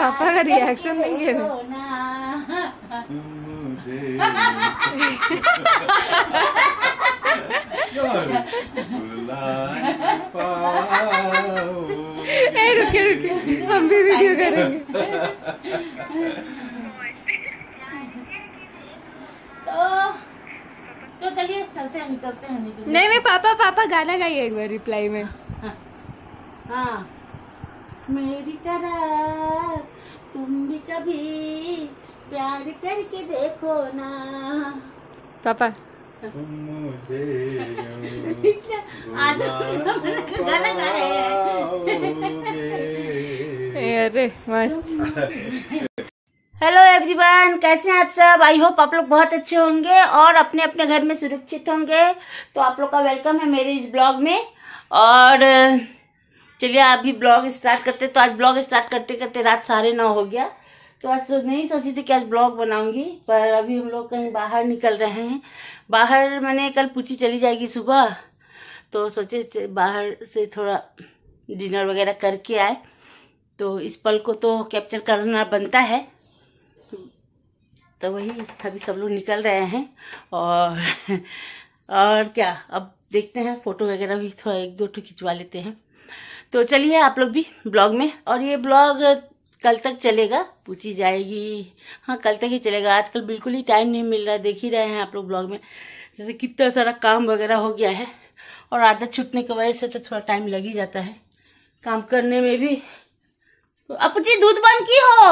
पापा का रिएक्शन नहीं है। रुके रुके, हम भी वीडियो करेंगे। तो चलिए चलते हैं, निकलते हैं। नहीं नहीं पापा, पापा गाना गाइए एक बार रिप्लाई में। हाँ, मेरी तरह तुम भी कभी प्यार करके देखो ना पापा। मुझे गाना गा रहे हैं। अरे मस्त। हेलो एवरीवन, कैसे हैं आप सब? आई होप आप लोग बहुत अच्छे होंगे और अपने अपने घर में सुरक्षित होंगे। तो आप लोग का वेलकम है मेरे इस ब्लॉग में। और चलिए अभी ब्लॉग स्टार्ट करते। तो आज ब्लॉग स्टार्ट करते करते रात 9:30 हो गया। तो आज नहीं सोची थी कि आज ब्लॉग बनाऊंगी, पर अभी हम लोग कहीं बाहर निकल रहे हैं। बाहर मैंने कल पूछी चली जाएगी सुबह, तो सोचे बाहर से थोड़ा डिनर वगैरह करके आए। तो इस पल को तो कैप्चर करना बनता है। तो वही अभी सब लोग निकल रहे हैं। और क्या, अब देखते हैं फोटो वगैरह भी थोड़ा 1-2 खिंचवा लेते हैं। तो चलिए आप लोग भी ब्लॉग में। और ये ब्लॉग कल तक चलेगा, पूछी जाएगी। हाँ, कल तक ही चलेगा। आजकल बिल्कुल ही टाइम नहीं मिल रहा है, देख ही रहे हैं आप लोग ब्लॉग में जैसे कितना सारा काम वगैरह हो गया है। और आदत छूटने की वजह से तो थोड़ा टाइम लग ही जाता है काम करने में भी। तो अपू जी दूध बंद की हो,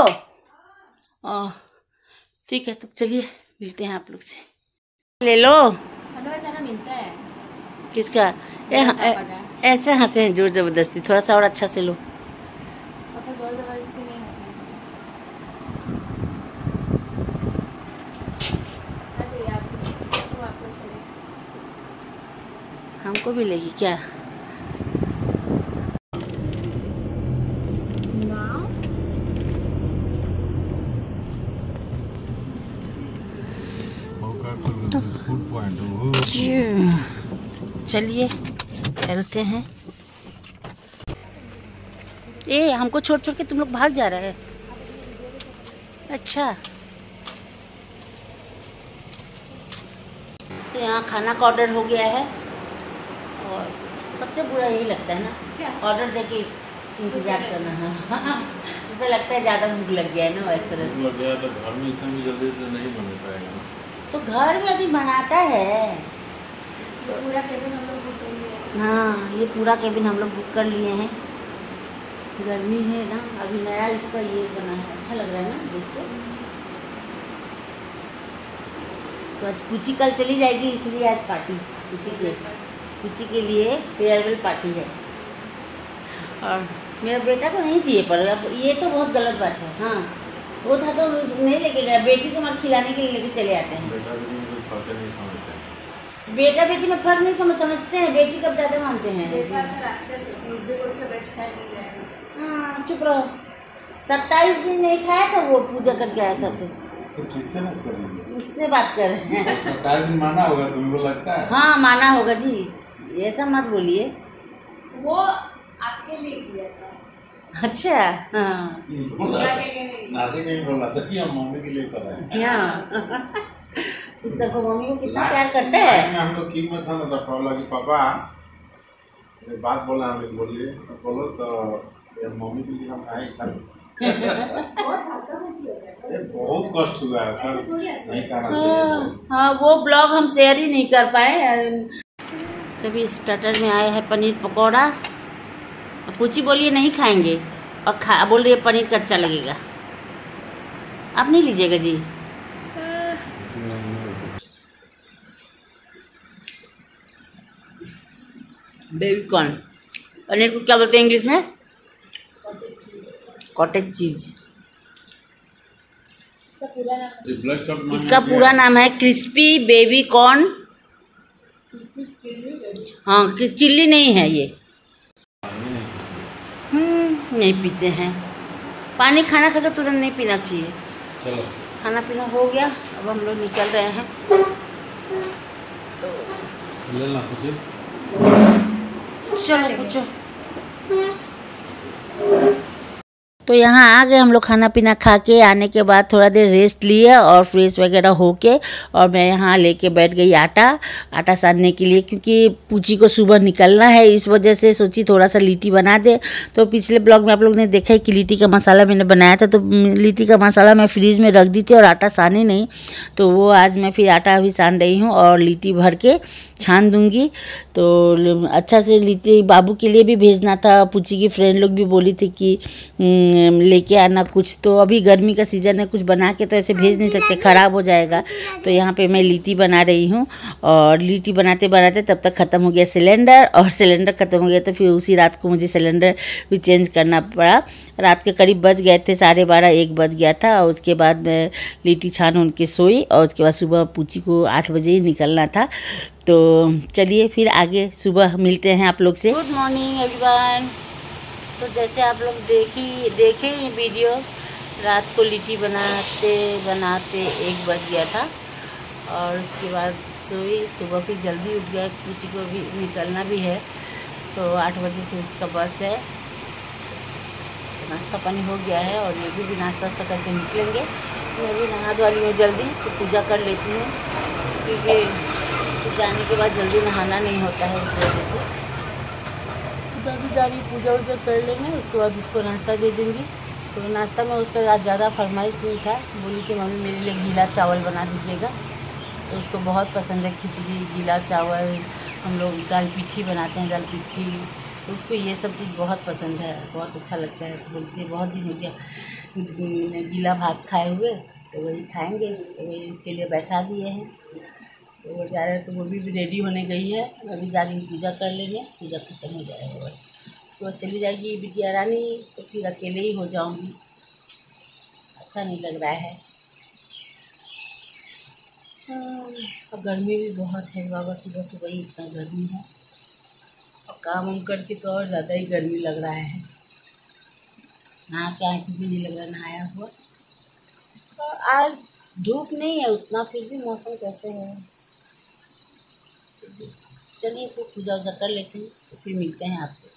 ठीक है। तब चलिए मिलते हैं आप लोग से। ले लो, सारा मिलता है किसका। ऐसे हंसे हैं जोर जबरदस्ती, थोड़ा सा और अच्छा से लो। पापा जोर जबरदस्ती नहीं हंसे। आपको छोड़े, हमको भी लेगी क्या? चलिए चलते हैं। ए, हमको छोड़ छोड़ के तुम लोग भाग जा रहे हैं। अच्छा, तो यहाँ खाना का ऑर्डर हो गया है। और सबसे बुरा यही लगता है ना, ऑर्डर देके इंतजार करना। हाँ, जैसे लगता है ज़्यादा भूख लग गया है ना, वैसे लग गया। तो घर में इतना भी जल्दी से नहीं बन पाएगा ना, तो घर में अभी बनाता है। तो पूरा केबिन हम लोग बुक कर लिए हैं। हाँ, ये पूरा केबिन हम लोग बुक कर लिए हैं। गर्मी है ना, अभी नया इसका ये बना है, अच्छा लग रहा है ना देख के। तो आज पूछी कल चली जाएगी, इसलिए आज पार्टी पूछी के लिए फेयरवेल पार्टी है। और मेरा बेटा को नहीं दिए, पर ये तो बहुत गलत बात है। हाँ, वो था तो नहीं लेके गया। बेटी को मत खिलाने के लिए लेके चले आते हैं। बेटा बेटी में फर्क नहीं समझते हैं। बेटी कब ज्यादा मानते हैं। हाँ, चुप रहो। 27 दिन नहीं खाया था, वो पूजा करके आया था। तो किससे बात कर रहे हैं? उससे बात कर रहे हैं। 27 दिन माना होगा तुमको, लगता है। हाँ, माना होगा जी, ऐसा मत बोलिए। वो आपके लिए किया था। अच्छा, हाँ, मम्मी के लिए देखो मम्मी को कितना प्यार करते हैं। हम लोग कीमत था ना, बोला कि पापा ये बात बोला, हमें बोलिए बोलो तो मम्मी के लिए हम आए। बहुत कष्ट हुआ नहीं करना चाहिए। हाँ, वो ब्लॉग हम शेयर ही नहीं कर पाए। तभी स्टार्टर में आया है पनीर पकौड़ा। पूछी बोलिए नहीं खाएंगे, और खा बोल रही है पनीर कच्चा लगेगा, आप नहीं लीजिएगा जी। बेबी कॉर्न पनीर को क्या बोलते हैं इंग्लिश में? Cottage cheese. इसका पूरा नाम है क्रिस्पी बेबी कॉर्न। हाँ, चिल्ली नहीं है ये। नहीं पीते हैं पानी, खाना खाकर तुरंत नहीं पीना चाहिए। चलो खाना पीना हो गया, अब हम लोग निकल रहे हैं। तो लेना कुछ, चलो कुछ। तो यहाँ आ गए हम लोग, खाना पीना खा के आने के बाद थोड़ा देर रेस्ट लिए और फ्रेश वगैरह होके, और मैं यहाँ लेके बैठ गई आटा सानने के लिए, क्योंकि पूची को सुबह निकलना है। इस वजह से सोची थोड़ा सा लिट्टी बना दे। तो पिछले ब्लॉग में आप लोग ने देखा है कि लिट्टी का मसाला मैंने बनाया था, तो लिट्टी का मसाला मैं फ्रीज में रख दी थी और आटा साने नहीं, तो वो आज मैं फिर आटा अभी सान रही हूँ और लिट्टी भर के छान दूँगी। तो अच्छा से लिट्टी बाबू के लिए भी भेजना था, पूची की फ्रेंड लोग भी बोली थी कि लेके आना कुछ, तो अभी गर्मी का सीज़न है, कुछ बना के तो ऐसे भेज नहीं सकते, ख़राब हो जाएगा। तो यहाँ पे मैं लिट्टी बना रही हूँ और लिट्टी बनाते बनाते तब तक ख़त्म हो गया सिलेंडर, और सिलेंडर ख़त्म हो गया तो फिर उसी रात को मुझे सिलेंडर भी चेंज करना पड़ा। रात के करीब बज गए थे 12:30-1 बज गया था, और उसके बाद मैं लिट्टी छान उनके सोई, और उसके बाद सुबह पूची को 8 बजे ही निकलना था। तो चलिए फिर आगे सुबह मिलते हैं आप लोग से। Good morning everyone. तो जैसे आप लोग देखे ये वीडियो, रात को लिट्टी बनाते 1 बज गया था और उसके बाद सोई। सुबह फिर जल्दी उठ गया, कुछ को भी निकलना भी है, तो 8 बजे से उसका बस है। नाश्ता पानी हो गया है और ये भी नाश्ता वास्ता करके निकलेंगे। मैं भी नहा धो रही हूँ जल्दी, तो पूजा कर लेती हूँ, क्योंकि जाने के बाद जल्दी नहाना नहीं होता है, इस वजह से अभी जा रही। पूजा वूजा कर लेंगे, उसके बाद उसको नाश्ता दे दूँगी। तो नाश्ता में उसका आज ज़्यादा फरमाइश नहीं था, बोली कि मम्मी मेरे लिए गीला चावल बना दीजिएगा, तो उसको बहुत पसंद है खिचड़ी, गीला चावल। हम लोग दाल पिट्ठी बनाते हैं, दाल पिट्ठी, तो उसको ये सब चीज़ बहुत पसंद है, बहुत अच्छा लगता है। तो बोलती है बहुत दिन हो गया गीला भात खाए हुए, तो वही खाएँगे, तो वही उसके लिए बैठा दिए हैं। तो वो जा रहे हैं, तो वो भी रेडी होने गई है। अभी जा रही पूजा कर लेंगे, पूजा खत्म हो जाएगा बस, उसके बाद चली जाएगी बिटिया रानी, तो फिर अकेले ही हो जाऊंगी, अच्छा नहीं लग रहा है। और गर्मी भी बहुत है बाबा, सुबह सुबह ही इतना गर्मी है, और काम उम करके तो और ज़्यादा ही गर्मी लग रहा है। नहा के आँख भी नहीं लग रहा नहाया हुआ। और आज धूप नहीं है उतना, फिर भी मौसम कैसे है। चलिए फिर पूजा वूजा कर लेते हैं, तो फिर मिलते हैं आपसे।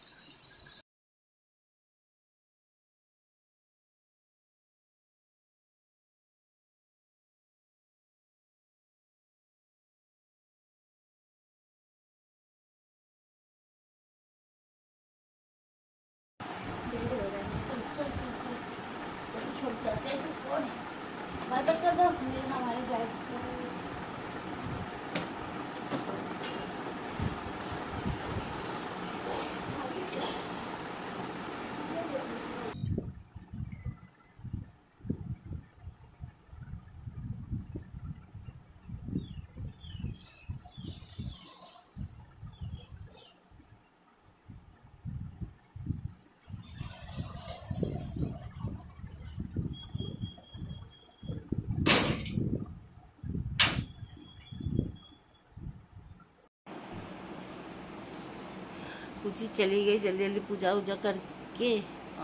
पूजी चली गई जल्दी जल्दी पूजा वूजा करके,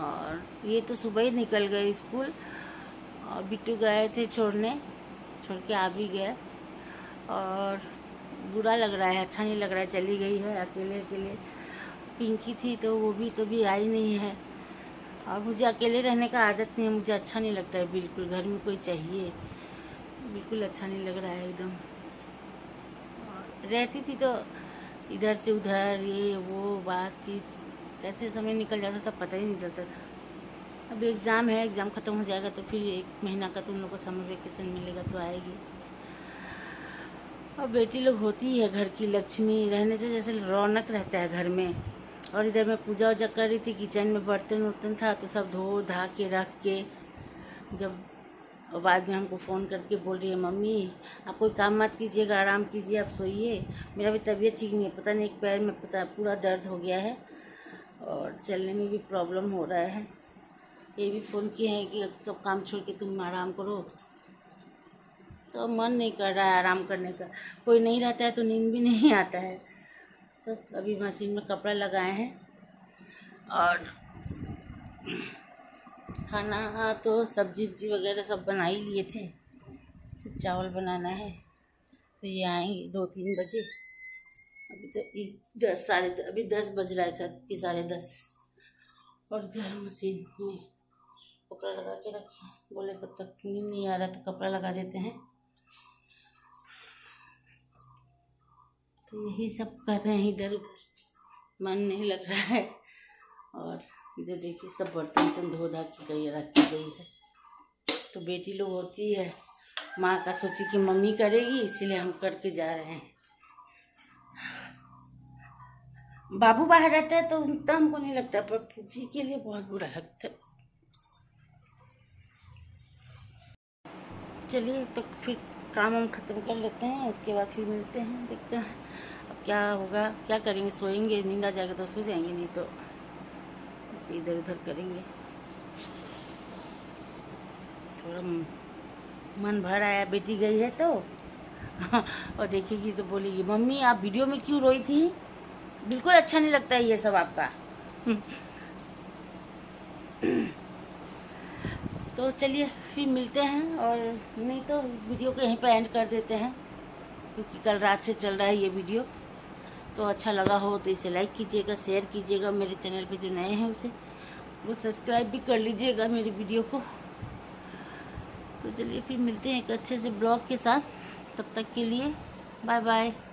और ये तो सुबह ही निकल गए स्कूल, और बिट्टू गए थे छोड़ के आ भी गए। और बुरा लग रहा है, अच्छा नहीं लग रहा है, चली गई है अकेले अकेले। पिंकी थी तो वो भी तो आई नहीं है, और मुझे अकेले रहने का आदत नहीं है, मुझे अच्छा नहीं लगता है बिल्कुल, घर में कोई चाहिए, बिल्कुल अच्छा नहीं लग रहा है एकदम। रहती थी तो इधर से उधर ये वो बातचीत, कैसे समय निकल जाता था पता ही नहीं चलता था। अब एग्ज़ाम है, एग्ज़ाम ख़त्म हो जाएगा तो फिर 1 महीना का तो उन लोगों को समर वेकेशन मिलेगा, तो आएगी। और बेटी लोग होती है घर की लक्ष्मी, रहने से जैसे रौनक रहता है घर में। और इधर मैं पूजा वूजा कर रही थी, किचन में बर्तन वर्तन था तो सब धो धा के रख के, जब और बाद में हमको फ़ोन करके बोल रही है मम्मी आप कोई काम मत कीजिएगा, आराम कीजिए, आप सोइए, मेरा भी तबीयत ठीक नहीं है, पता नहीं एक पैर में पूरा दर्द हो गया है और चलने में भी प्रॉब्लम हो रहा है। ये भी फ़ोन किए हैं कि सब काम छोड़ के तुम आराम करो, तो मन नहीं कर रहा है आराम करने का। कोई नहीं रहता है तो नींद भी नहीं आता है। तो अभी मशीन में कपड़ा लगाए हैं, और खाना तो सब्जी वगैरह सब बना ही लिए थे, सिर्फ चावल बनाना है। तो ये आएंगे 2-3 बजे, अभी तो 10 बज रहा है, 10:30। और इधर मशीन में कपड़ा लगा के रखे, बोले तब तक नींद नहीं आ रहा तो कपड़ा लगा देते हैं। तो यही सब कर रहे हैं, इधर उधर मन नहीं लग रहा है। और इधर देखिए सब बर्तन धो धा के गई रखी गई है। तो बेटी लोग होती है, माँ का सोची कि मम्मी करेगी इसलिए हम करके जा रहे हैं। बाबू बाहर रहता है तो उतना हमको नहीं लगता, पर पूजी के लिए बहुत बुरा लगता है। चलिए तो फिर काम हम ख़त्म कर लेते हैं, उसके बाद फिर मिलते हैं। देखते हैं अब क्या होगा, क्या करेंगे, सोएंगे, नींद आ जाएगा तो सो जाएंगे, नहीं तो बस इधर उधर करेंगे। थोड़ा मन भर आया, बेटी गई है तो और देखेगी तो बोलेगी मम्मी आप वीडियो में क्यों रोई थी, बिल्कुल अच्छा नहीं लगता है ये सब आपका। तो चलिए फिर मिलते हैं, और नहीं तो इस वीडियो को यहीं पर एंड कर देते हैं, क्योंकि कल रात से चल रहा है ये वीडियो। तो अच्छा लगा हो तो इसे लाइक कीजिएगा, शेयर कीजिएगा, मेरे चैनल पे जो नए हैं उसे वो सब्सक्राइब भी कर लीजिएगा मेरी वीडियो को। तो चलिए फिर मिलते हैं एक अच्छे से ब्लॉग के साथ, तब तक के लिए बाय बाय।